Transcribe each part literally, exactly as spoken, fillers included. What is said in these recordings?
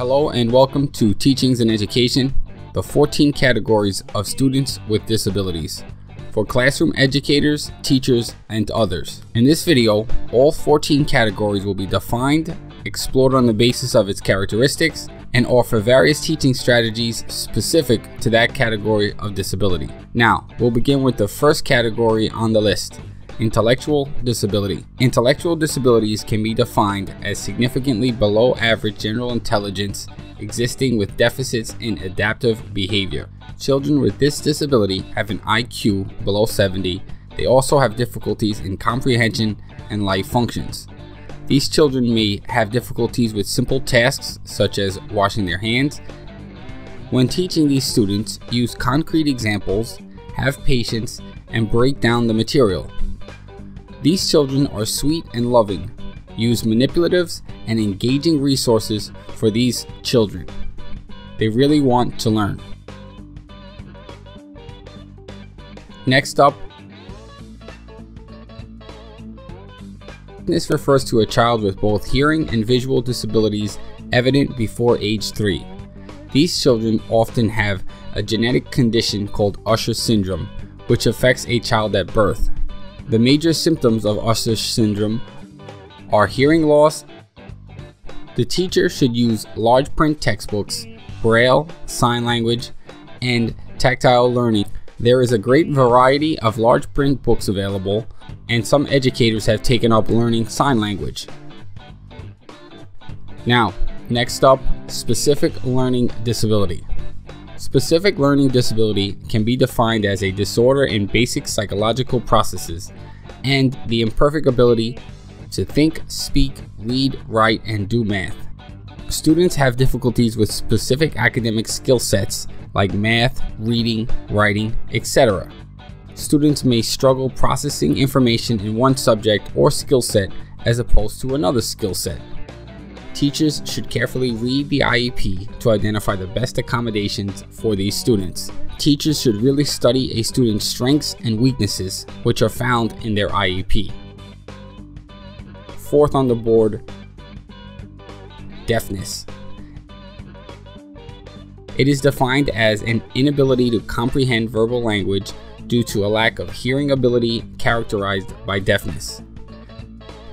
Hello and welcome to Teachings and Education, the fourteen categories of students with disabilities, for classroom educators, teachers, and others. In this video, all fourteen categories will be defined, explored on the basis of its characteristics, and offer various teaching strategies specific to that category of disability. Now, we'll begin with the first category on the list. Intellectual disability. Intellectual disabilities can be defined as significantly below average general intelligence existing with deficits in adaptive behavior. Children with this disability have an I Q below seventy. They also have difficulties in comprehension and life functions. These children may have difficulties with simple tasks such as washing their hands. When teaching these students, use concrete examples, have patience, and break down the material. These children are sweet and loving. Use manipulatives and engaging resources for these children. They really want to learn. Next up, this refers to a child with both hearing and visual disabilities evident before age three. These children often have a genetic condition called Usher syndrome, which affects a child at birth. The major symptoms of Usher syndrome are hearing loss. The teacher should use large print textbooks, braille, sign language, and tactile learning. There is a great variety of large print books available, and some educators have taken up learning sign language. Now, next up, specific learning disability. Specific learning disability can be defined as a disorder in basic psychological processes and the imperfect ability to think, speak, read, write, and do math. Students have difficulties with specific academic skill sets like math, reading, writing, et cetera. Students may struggle processing information in one subject or skill set as opposed to another skill set. Teachers should carefully read the I E P to identify the best accommodations for these students. Teachers should really study a student's strengths and weaknesses, which are found in their I E P. Fourth on the board, deafness. It is defined as an inability to comprehend verbal language due to a lack of hearing ability characterized by deafness.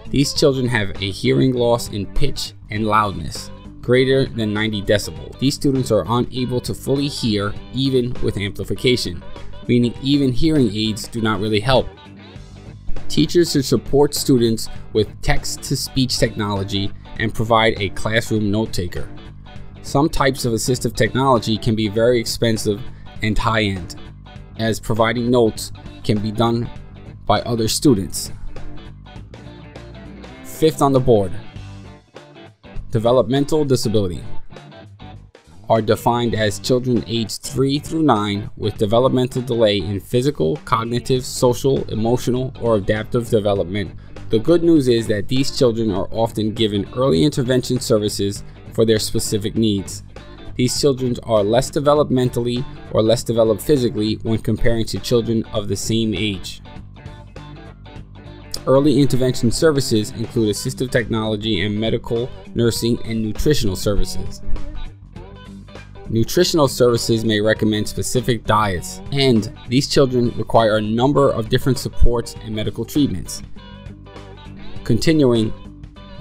These children have a hearing loss in pitch and loudness, greater than ninety decibels. These students are unable to fully hear even with amplification, meaning even hearing aids do not really help. Teachers should support students with text-to-speech technology and provide a classroom note-taker. Some types of assistive technology can be very expensive and high-end, as providing notes can be done by other students. Fifth on the board, developmental disability are defined as children aged three through nine with developmental delay in physical, cognitive, social, emotional, or adaptive development. The good news is that these children are often given early intervention services for their specific needs. These children are less developed mentally or less developed physically when comparing to children of the same age. Early intervention services include assistive technology and medical, nursing, and nutritional services. Nutritional services may recommend specific diets, and these children require a number of different supports and medical treatments. Continuing,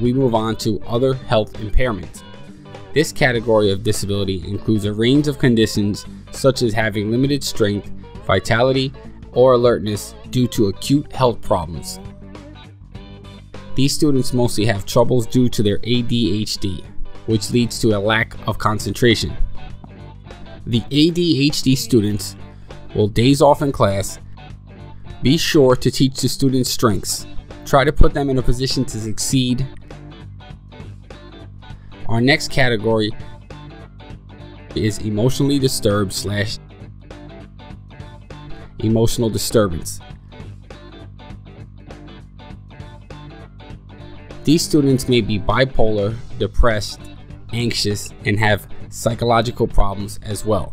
we move on to other health impairments. This category of disability includes a range of conditions such as having limited strength, vitality, or alertness due to acute health problems. These students mostly have troubles due to their A D H D, which leads to a lack of concentration. The A D H D students will days off in class. Be sure to teach the students strengths. Try to put them in a position to succeed. Our next category is emotionally disturbed slash emotional disturbance. These students may be bipolar, depressed, anxious, and have psychological problems as well.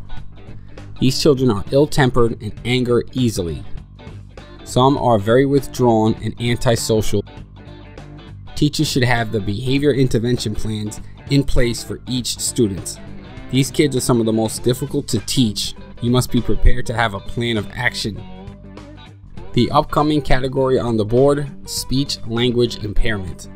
These children are ill-tempered and anger easily. Some are very withdrawn and antisocial. Teachers should have the behavior intervention plans in place for each student. These kids are some of the most difficult to teach. You must be prepared to have a plan of action. The upcoming category on the board, speech language impairment.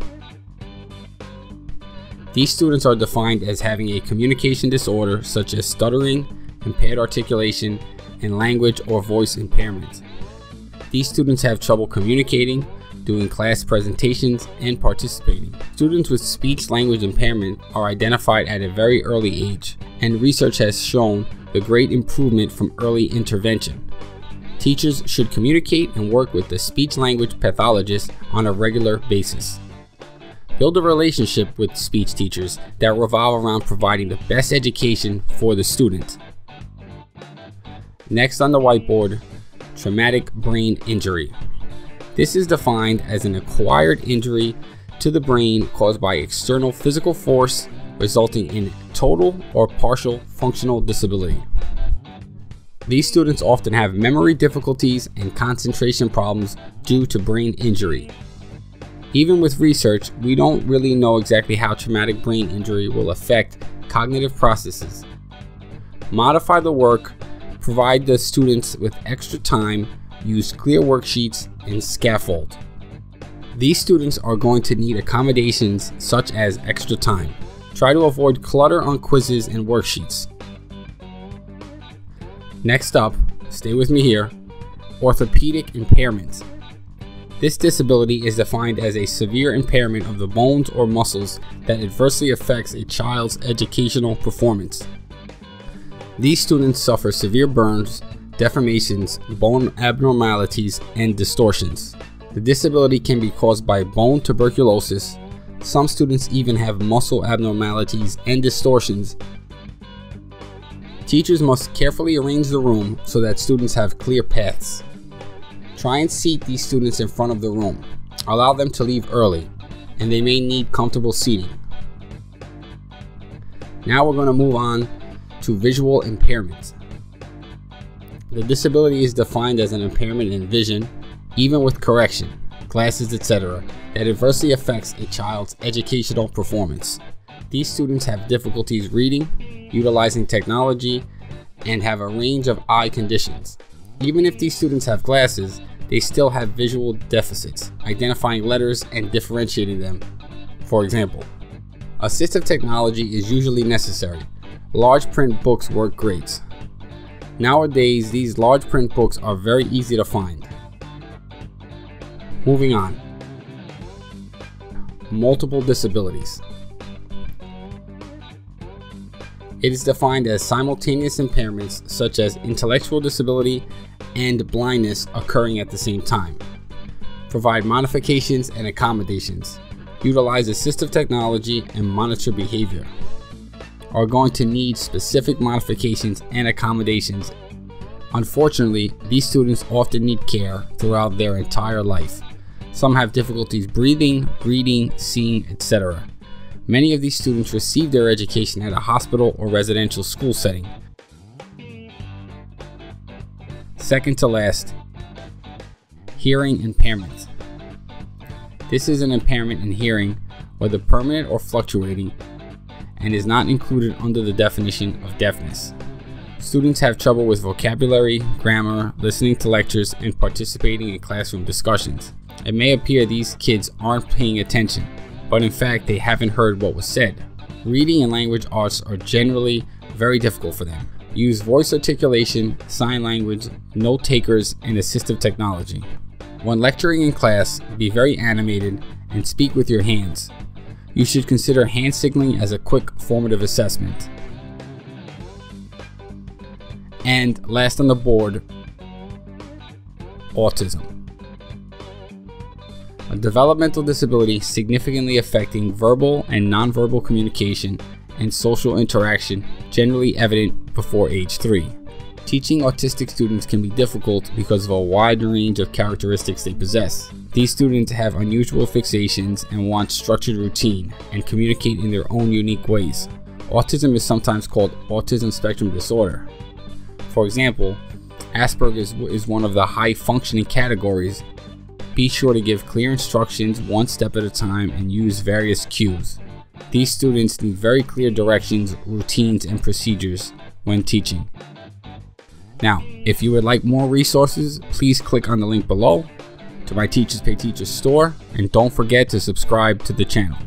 These students are defined as having a communication disorder such as stuttering, impaired articulation, and language or voice impairment. These students have trouble communicating, doing class presentations, and participating. Students with speech language impairment are identified at a very early age, and research has shown the great improvement from early intervention. Teachers should communicate and work with the speech language pathologist on a regular basis. Build a relationship with speech teachers that revolve around providing the best education for the student. Next on the whiteboard, traumatic brain injury. This is defined as an acquired injury to the brain caused by external physical force resulting in total or partial functional disability. These students often have memory difficulties and concentration problems due to brain injury. Even with research, we don't really know exactly how traumatic brain injury will affect cognitive processes. Modify the work, provide the students with extra time, use clear worksheets, and scaffold. These students are going to need accommodations such as extra time. Try to avoid clutter on quizzes and worksheets. Next up, stay with me here, orthopedic impairments. This disability is defined as a severe impairment of the bones or muscles that adversely affects a child's educational performance. These students suffer severe burns, deformations, bone abnormalities, and distortions. The disability can be caused by bone tuberculosis. Some students even have muscle abnormalities and distortions. Teachers must carefully arrange the room so that students have clear paths. Try and seat these students in front of the room. Allow them to leave early, and they may need comfortable seating. Now we're going to move on to visual impairments. The disability is defined as an impairment in vision, even with correction, glasses, et cetera, that adversely affects a child's educational performance. These students have difficulties reading, utilizing technology, and have a range of eye conditions. Even if these students have glasses, they still have visual deficits, identifying letters and differentiating them. For example, assistive technology is usually necessary. Large print books work great. Nowadays, these large print books are very easy to find. Moving on. Multiple disabilities. It is defined as simultaneous impairments such as intellectual disability and blindness occurring at the same time. Provide modifications and accommodations. Utilize assistive technology and monitor behavior. Are going to need specific modifications and accommodations. Unfortunately, these students often need care throughout their entire life. Some have difficulties breathing, reading, seeing, et cetera. Many of these students receive their education at a hospital or residential school setting. Second to last, hearing impairment. This is an impairment in hearing, whether permanent or fluctuating, and is not included under the definition of deafness. Students have trouble with vocabulary, grammar, listening to lectures, and participating in classroom discussions. It may appear these kids aren't paying attention, but in fact they haven't heard what was said. Reading and language arts are generally very difficult for them. Use voice articulation, sign language, note takers, and assistive technology. When lecturing in class, be very animated and speak with your hands. You should consider hand signaling as a quick formative assessment. And last on the board, autism. A developmental disability significantly affecting verbal and nonverbal communication and social interaction, generally evident before age three. Teaching autistic students can be difficult because of a wide range of characteristics they possess. These students have unusual fixations and want structured routine and communicate in their own unique ways. Autism is sometimes called autism spectrum disorder. For example, Asperger's is one of the high functioning categories. Be sure to give clear instructions one step at a time and use various cues. These students need very clear directions, routines, and procedures when teaching. Now, if you would like more resources, please click on the link below to my Teachers Pay Teachers store, and don't forget to subscribe to the channel.